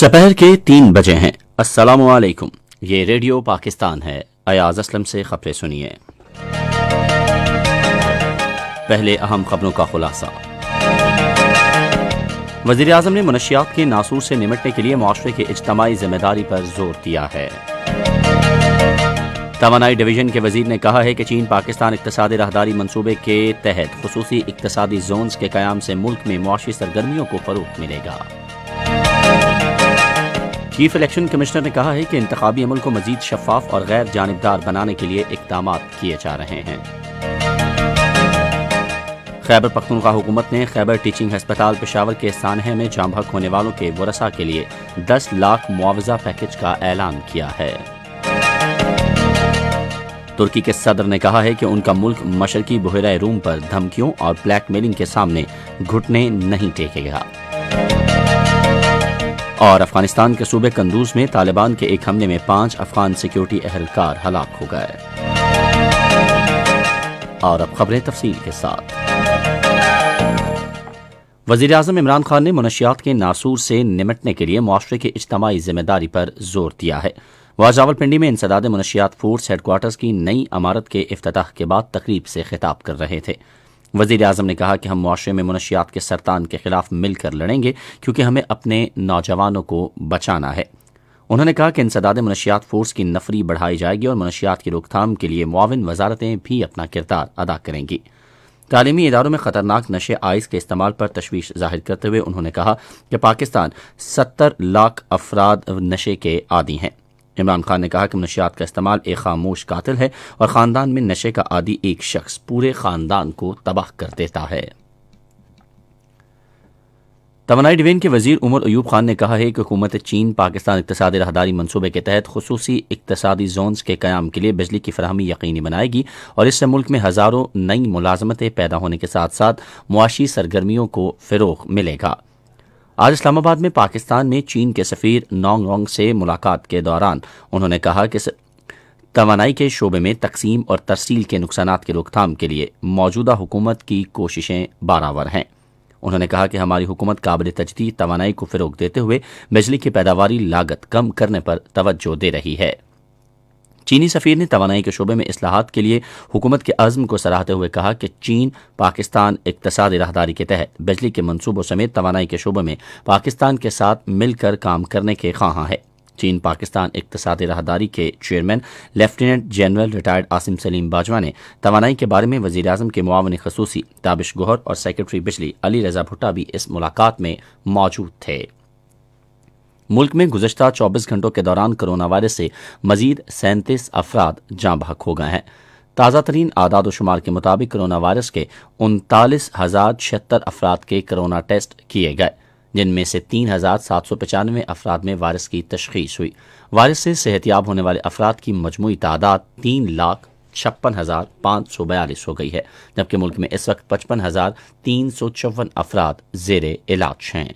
दोपहर के 3 बजे हैं। अस्सलामु अलैकुम, ये रेडियो पाकिस्तान है। अयाज असलम से खबरें सुनिए। पहले अहम खबरों का खुलासा। वज़ीर आज़म ने मनशियात के नासूर से निमटने के लिए माशरे की इज्तमाई जिम्मेदारी पर जोर दिया है। तवानाई डिवीजन के वजीर ने कहा है कि चीन पाकिस्तान इक्तसादी राहदारी मनसूबे के तहत खुसूसी इक्तसादी जोन्स के कयाम से मुल्क में मुआशी सरगर्मियों को फरोग मिलेगा। चीफ इलेक्शन कमिश्नर ने कहा है कि इंतखाबी अमल को मजीद शफाफ और गैर जानिबदार बनाने के लिए इकदाम किए जा रहे हैं। खैबर पख्तूनख्वा हुकूमत ने खैबर टीचिंग हस्पताल पेशावर के सानहे में जांबहक होने वालों के वरसा के लिए 10 लाख मुआवजा पैकेज का ऐलान किया है। तुर्की के सदर ने कहा है कि उनका मुल्क मशरकी बहरा रूम पर धमकियों और ब्लैकमेलिंग के सामने घुटने नहीं टेकेगा। और अफगानिस्तान के सूबे कंदूज में तालिबान के एक हमले में 5 अफगान सिक्योरिटी अहलकार हलाक हो गए। और अब खबरें तफसील के साथ। वज़ीर आज़म इमरान खान ने मनशियात के नासूर से निमटने के लिए मुआशरे की इज्तमाई जिम्मेदारी पर जोर दिया है। वह रावलपिंडी में इंसदाद मनशियात फोर्स हेडक्वार्टर्स की नई इमारत के इफ्तिताह के बाद तकरीब से खिताब कर रहे थे। वज़ीर आज़म ने कहा कि हम मुआशरे में मनशियात के सरतान के खिलाफ मिलकर लड़ेंगे, क्योंकि हमें अपने नौजवानों को बचाना है। उन्होंने कहा कि इंसदाद मनशियात फोर्स की नफरी बढ़ाई जाएगी और मनशियात की रोकथाम के लिए मुआविन वजारतें भी अपना किरदार अदा करेंगी। तालीमी इदारों में ख़तरनाक नशे आइस के इस्तेमाल पर तशवीश जाहिर करते हुए उन्होंने कहा कि पाकिस्तान 70 लाख अफराद नशे के आदी हैं। इमरान खान ने कहा कि नशियात का इस्तेमाल एक खामोश कातिल है और ख़ानदान में नशे का आदी एक शख्स पूरे ख़ानदान को तबाह कर देता है। तवानाई डिवीजन के वज़ीर उमर अयूब खान ने कहा है कि हुकूमत चीन पाकिस्तान इक्तसादी राहदारी मनसूबे के तहत खुसूसी इक्तसादी जोन्स के क़याम के लिए बिजली की फराहमी यकीनी बनाएगी और इससे मुल्क में हज़ारों नई मुलाजमतें पैदा होने के साथ साथ मुआशी सरगर्मियों को फ़रोग़ मिलेगा। आज इस्लामाबाद में पाकिस्तान में चीन के सफ़ीर नोंग रोंग से मुलाकात के दौरान उन्होंने कहा कि तवानाई के शोबे में तकसीम और तरसील के नुकसानात की रोकथाम के लिए मौजूदा हुकूमत की कोशिशें बराबर हैं। उन्होंने कहा कि हमारी हुकूमत काबिल तजदीद तवानाई को फ़रोग देते हुए बिजली की पैदावारी लागत कम करने पर तवज्जो दे रही है। चीनी सफ़ीर ने तवानाई के शोबे में इस्लाहात के लिए हुकूमत के अज़्म को सराहते हुए कहा कि चीन पाकिस्तान इक्तसादी राहदारी के तहत बिजली के मनसूबों समेत तवानाई के शोबे में पाकिस्तान के साथ मिलकर काम करने के ख्वाहां है। चीन पाकिस्तान इक्तसादी राहदारी के chairman lieutenant general retired Asim Saleem Bajwa ने तवानाई के बारे में वज़ीर-ए-आज़म के मुआविन खसूसी ताबिश गोहर और सेक्रेटरी बिजली अली रज़ा भुट्टा भी इस मुलाकात में मौजूद थे। मुल्क में गुज़श्ता 24 घंटों के दौरान कोरोना वायरस से मजीद 37 अफराद जाँ बहक हो गए हैं। ताज़ा तरीन आदाद शुमार के मुताबिक कोरोना वायरस के 39,076 अफराद के कोरोना टेस्ट किए गए, जिनमें से 3,795 अफराद में वायरस की तशखीस हुई। वायरस से सेहतियाब होने वाले अफराद की मजमूई तादाद 3,56,542 हो गई है, जबकि मुल्क में इस वक्त 55,354 अफराद जेर इलाज हैं।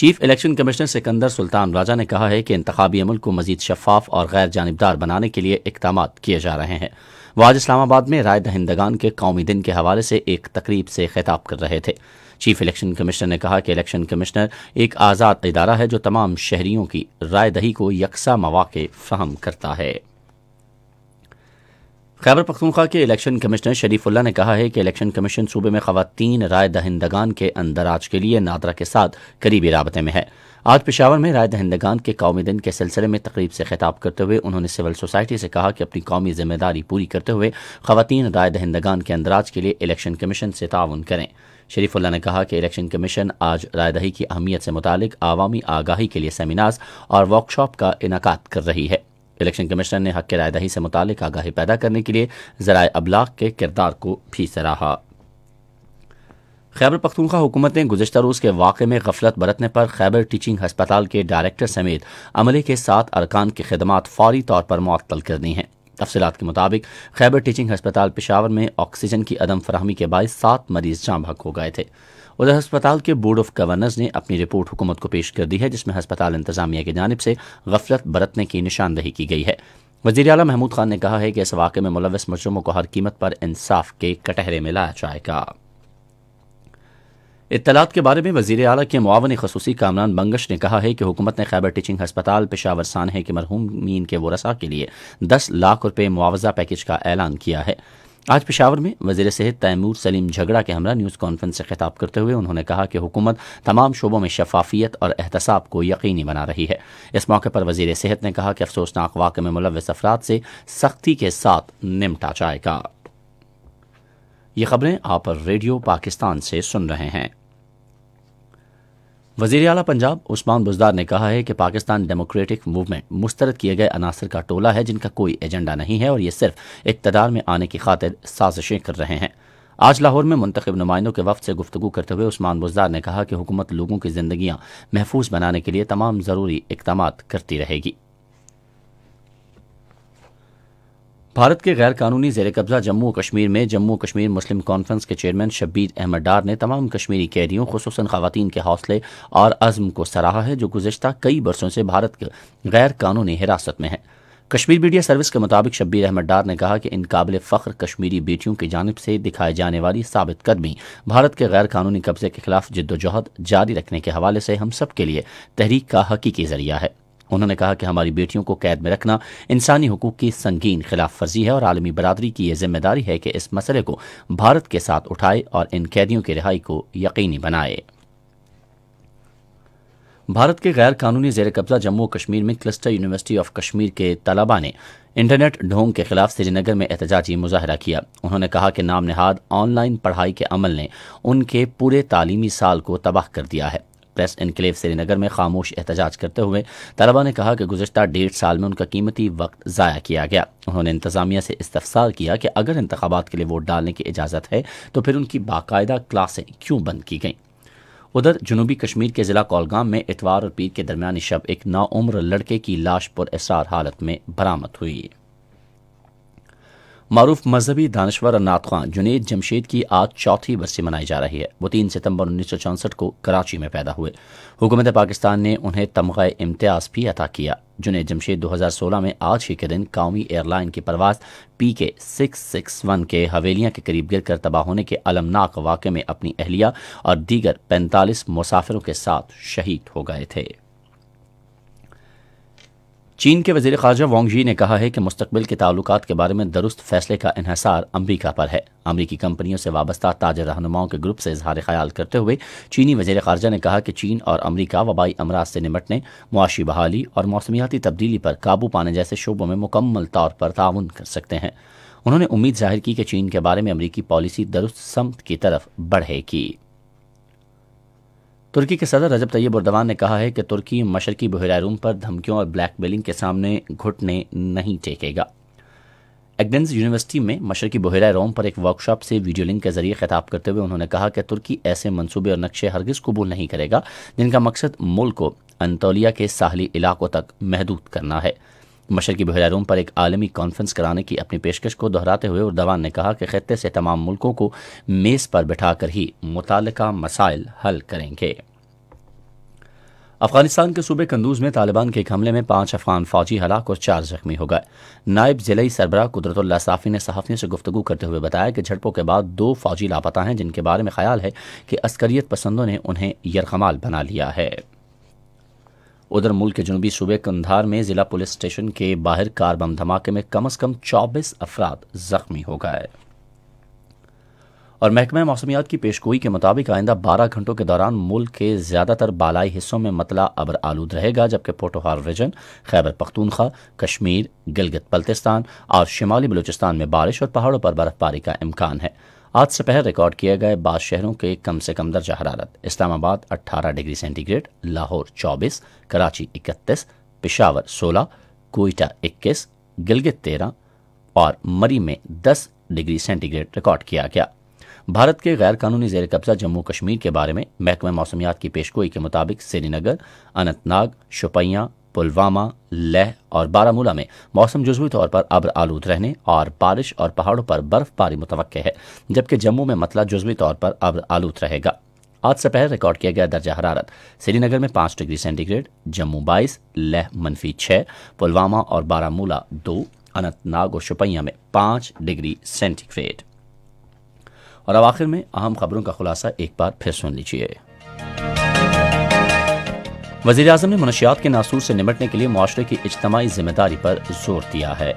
Chief election commissioner Sikandar Sultan Raja ने कहा है कि इंतखाबी अमल को मजीद शफाफ और गैर जानिबदार बनाने के लिए इकदाम किए जा रहे हैं। वह आज इस्लामाबाद में राय दहिंदगान के कौमी दिन के हवाले से एक तकरीब से खिताब कर रहे थे। चीफ इलेक्शन कमिश्नर ने कहा कि इलेक्शन कमिश्नर एक आज़ाद इदारा है जो तमाम शहरियों की राय दही को यकसा मौक़े फराहम करता है। खैबर पख्तूनख्वा के इलेक्शन कमिश्नर शरीफुल्लाह ने कहा है कि इलेक्शन कमीशन सूबे में खवातीन राय दहिंदगान के अंदराज के लिए नादरा के साथ करीबी राबते में है। आज पेशावर में राय दहिंदगान के कौमी दिन के सिलसिले में तकरीब से खिताब करते हुए उन्होंने सिविल सोसाइटी से कहा कि अपनी कौमी जिम्मेदारी पूरी करते हुए खवातीन राय दहिंदगान के अंदराज के लिए इलेक्शन कमीशन से ताउन करें। शरीफुल्लाह ने कहा कि इलेक्शन कमीशन आज रायदही की अहमियत से मुतालिक आवामी आगाही के लिए सेमिनार्स और वर्कशॉप का इनेकाद कर रही है। इलेक्शन कमिश्नर ने हक़ रायदही से मुतालिक आगाही पैदा करने के लिए ज़राए अबलाग के किरदार को भी सराहा। खैबर पख्तूनख्वा हुकूमत ने गुज़श्ता रोज़ के वाक़े में गफलत बरतने पर खैबर टीचिंग हस्पताल के डायरेक्टर समेत अमले के 7 अरकान की खिदमात फौरी तौर पर मुअत्तल करनी है। तफसीलात के मुताबिक खैबर टीचिंग हस्पताल पेशावर में ऑक्सीजन की अदम फराहमी के बायस 7 मरीज़ जाँ बहक हो गए थे। उधर हस्पताल के बोर्ड ऑफ गवर्नर्स ने अपनी रिपोर्ट हुकूमत को पेश कर दी है, जिसमें हस्पताल इंतजामिया की जानिब से गफलत बरतने की निशानदही की गई है। वज़ीर आला महमूद खान ने कहा है कि इस वाक़े में मुलव्वस मुजरमों को हर कीमत पर इंसाफ के कटहरे में लाया जाएगा। इत्तलात के बारे में वज़ीर आला के मुआवन खसूसी कामरान बंगश ने कहा है कि हुकूमत ने खैबर टीचिंग हस्पताल पेशावर सानहे के मरहूमीन के वरसा के लिए 10 लाख रुपये मुआवजा पैकेज का ऐलान किया है। आज पेशावर में वज़ीर सेहत तैमूर सलीम झगड़ा के हमरा न्यूज़ कॉन्फ्रेंस से खिताब करते हुए उन्होंने कहा कि हुकूमत तमाम शोबों में शफाफियत और एहतसाब को यकीनी बना रही है। इस मौके पर वज़ीर सेहत ने कहा कि अफसोसनाक वाक़े में मुलव्वस अफराद से सख्ती के साथ निमटा जाएगा। ये खबरें आप रेडियो पाकिस्तान से सुन रहे हैं। वज़ीर आला पंजाब उस्मान बुज़दार ने कहा है कि पाकिस्तान डेमोक्रेटिक मूवमेंट मुस्तरद किए गए अनासर का टोला है जिनका कोई एजेंडा नहीं है और ये सिर्फ इक़्तिदार में आने की खातिर साजिशें कर रहे हैं। आज लाहौर में मुंतखब नुमाइंदों के वफद से गुफ्तगू करते हुए उस्मान बुज़दार ने कहा कि हुकूमत लोगों की ज़िंदगियाँ महफूज बनाने के लिए तमाम ज़रूरी इक़दामात करती रहेगी। भारत के गैर कानूनी जेर कब्जा जम्मू कश्मीर में जम्मू कश्मीर मुस्लिम कॉन्फ्रेंस के चेयरमैन शब्बीर अहमद डार ने तमाम कश्मीरी कैदियों खुसूसन खवातीन के हौसले और अज़्म को सराहा है जो गुज़श्ता कई बरसों से भारत के गैर कानूनी हिरासत में है। कश्मीर मीडिया सर्विस के मुताबिक शब्बीर अहमद डार ने कहा कि इन काबिल फ़ख्र कश्मीरी बेटियों की जानिब से दिखाई जाने वाली साबित कदमी भारत के गैर कानूनी कब्जे के खिलाफ जद्दोजहद जारी रखने के हवाले से हम सब के लिए तहरीक का हकीकी ज़रिया है। उन्होंने कहा कि हमारी बेटियों को कैद में रखना इंसानी हुकूक की संगीन खिलाफ वर्जी है और आलमी बरादरी की यह जिम्मेदारी है कि इस मसले को भारत के साथ उठाए और इन कैदियों की रिहाई को यकीनी बनाए। भारत के गैर कानूनी जेर कब्जा जम्मू कश्मीर में क्लस्टर यूनिवर्सिटी ऑफ कश्मीर के तलबा ने इंटरनेट ढोंग के खिलाफ श्रीनगर में एहतजाजी मुजाहरा किया। उन्होंने कहा कि नाम नहाद ऑनलाइन पढ़ाई के अमल ने उनके पूरे तालीमी साल को तबाह कर दिया है। प्रेस इनक्लेव श्रीनगर में खामोश एहतजाज करते हुए तलबा ने कहा कि गुज़श्ता 1.5 साल में उनका कीमती वक्त ज़ाया किया गया। उन्होंने इंतज़ामिया से इस्तफसार किया कि अगर इंतखाबात के लिए वोट डालने की इजाज़त है तो फिर उनकी बाकायदा क्लासें क्यों बंद की गईं। उधर जनूबी कश्मीर के ज़िला कोलगाम में इतवार और पीर के दरमियानी शब एक नाउम्र लड़के की लाश पुरअसरार हालत में बरामद हुई। मारूफ मजहबी दानश्वर और नात ख़्वां जुनैद जमशेद की आज 4थी बरसी मनाई जा रही है। वो 3 सितंबर 1964 को कराची में पैदा हुए। हुकूमत पाकिस्तान ने उन्हें तमग़ा इम्तियाज़ भी अता किया। जुनैद जमशेद 2016 में आज ही के दिन कौमी एयरलाइन की परवाज़ PK-661 के हवेलियाँ के करीब गिर कर तबाह होने के अलमनाक वाक़े में अपनी अहलिया और दीगर 45 मुसाफिरों के साथ शहीद हो गए थे। चीन के वज़ीर ख़ारजा वांग यी ने कहा है कि मुस्तक़बिल के ताल्लुकात के बारे में दुरुस्त फैसले का इन्हसार अमरीका पर है। अमरीकी कंपनियों से वाबस्ता ताजर रहनुमाओं के ग्रुप से इजहार ख्याल करते हुए चीनी वज़ीर ख़ारजा ने कहा कि चीन और अमरीका वबाई अमराज से निमटने, मुआशी बहाली और मौसमियाती तब्दीली पर काबू पाने जैसे शोबों में मुकम्मल तौर पर ताउन कर सकते हैं। उन्होंने उम्मीद जाहिर की कि चीन के बारे में अमरीकी पॉलिसी दुरुस्त समत की तरफ बढ़ेगी। तुर्की के सदर रजब तैयब एर्दोआन ने कहा है कि तुर्की मशरकी बहरा रूम पर धमकियों और ब्लैकमेलिंग के सामने घुटने नहीं टेकेगा। एग्डेंस यूनिवर्सिटी में मशरकी बहरा रूम पर एक वर्कशॉप से वीडियो लिंक के जरिए खिताब करते हुए उन्होंने कहा कि तुर्की ऐसे मंसूबे और नक्शे हरगिज़ कबूल नहीं करेगा जिनका मकसद मुल्क को अंतोलिया के साहली इलाकों तक महदूद करना है। मशरकी बहरा रूम पर एक आलमी कॉन्फ्रेंस कराने की अपनी पेशकश को दोहराते हुए एर्दोआन ने कहा कि खत्ते से तमाम मुल्कों को मेज़ पर बिठाकर ही मुतालिका मसाइल हल करेंगे। अफगानिस्तान के सूबे कंदूज में तालिबान के एक हमले में 5 अफगान फौजी हलाक और 4 जख्मी हो गए। नायब ज़िलई सरबराह कुदरतुल्लाह साफ़ी ने सहाफ़ियों से गुफ्तगू करते हुए बताया कि झड़पों के बाद 2 फौजी लापता हैं जिनके बारे में ख्याल है कि अस्करियत पसंदों ने उन्हें यरगमाल बना लिया है। उधर मुल्क के जनूबी सूबे कंधार में ज़िला पुलिस स्टेशन के बाहर कार बम धमाके में कम से कम 24 अफराद ज़ख्मी हो गए। और महकमे मौसमियात की पेशगोई के मुताबिक आइंदा 12 घंटों के दौरान मुल्क के ज़्यादातर बालाई हिस्सों में मतला अबर आलूद रहेगा जबकि पोटोहार रीजन, खैबर पख्तूनख्वा, कश्मीर, गिलगित बल्तिस्तान और शिमाली बलूचिस्तान में बारिश और पहाड़ों पर बर्फबारी का इम्कान है। आज दोपहर रिकॉर्ड किए गए 12 शहरों के कम से कम दर्जा हरारत: इस्लामाबाद 18 डिग्री सेंटीग्रेड, लाहौर 24, कराची 31, पेशावर 16, कोयटा 21, गिलगित 13 और मरी में 10 डिग्री सेंटीग्रेड रिकॉर्ड किया गया। भारत के गैर कानूनी जेर कब्जा जम्मू कश्मीर के बारे में महकमा मौसमियात की पेशगोई के मुताबिक श्रीनगर, अनंतनाग, शोपियां, पुलवामा, लेह और बारामूला में मौसम जुज़वी तौर पर अब्र आलूद रहने और बारिश और पहाड़ों पर बर्फबारी मुतवक्के है जबकि जम्मू में मतला जुज़वी तौर पर अब्र आलूद रहेगा। आज दोपहर रिकॉर्ड किया गया दर्जा हरारत श्रीनगर में 5 डिग्री सेंटीग्रेड, जम्मू 22, लेह -6, पुलवामा और बारामूला 2, अनंतनाग और शोपियां में 5 डिग्री सेंटीग्रेड। और अब आखिर में अहम खबरों का खुलासा एक बार फिर सुन लीजिए। वज़ीर आज़म ने मनशियात के नासूर से निपटने के लिए माशरे की इज्तमाई जिम्मेदारी पर जोर दिया है।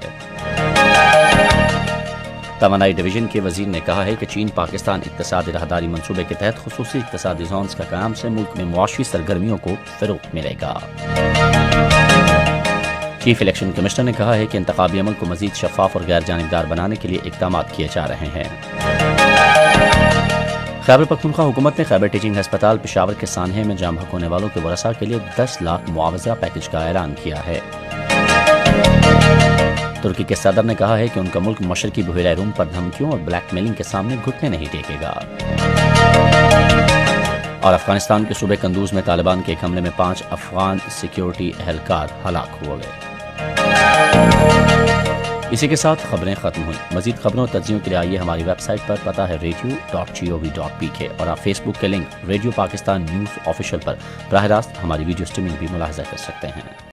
तवानाई डिवीजन के वजीर ने कहा है कि चीन पाकिस्तान इक्तसादी राहदारी मनसूबे के तहत खुसूसी इक्तसादी ज़ोन्स का काम से मुल्क में मुआशी सरगर्मियों को फ़रोग़ मिलेगा। चीफ इलेक्शन कमिश्नर ने कहा है कि इंतखाबी अमल को मज़ीद शफाफ और गैर जानिबदार बनाने के लिए इक़दाम किए जा रहे हैं। खैबर पख्तूनख्वा हुकूमत ने खैबर टीचिंग हस्पताल पेशावर के सानहे में जाम भक होने वालों के वरसा के लिए 10 लाख मुआवजा पैकेज का ऐलान किया है। तुर्की के सदर ने कहा है कि उनका मुल्क मशरकी बुहेरा रूम पर धमकियों और ब्लैकमेलिंग के सामने घुटने नहीं टेकेगा। और अफगानिस्तान के सूबे कंदूज में तालिबान के एक हमले में 5 अफगान सिक्योरिटी एहलकार हलाक हुए। इसी के साथ खबरें खत्म हुई। मजीद खबरों और तज्जियों के लिए आइए हमारी वेबसाइट पर, पता है radio.gov.pk, और आप फेसबुक के link radio Pakistan news official पर बराह रास्त हमारी वीडियो स्ट्रीमिंग भी मुलाहजा कर सकते हैं।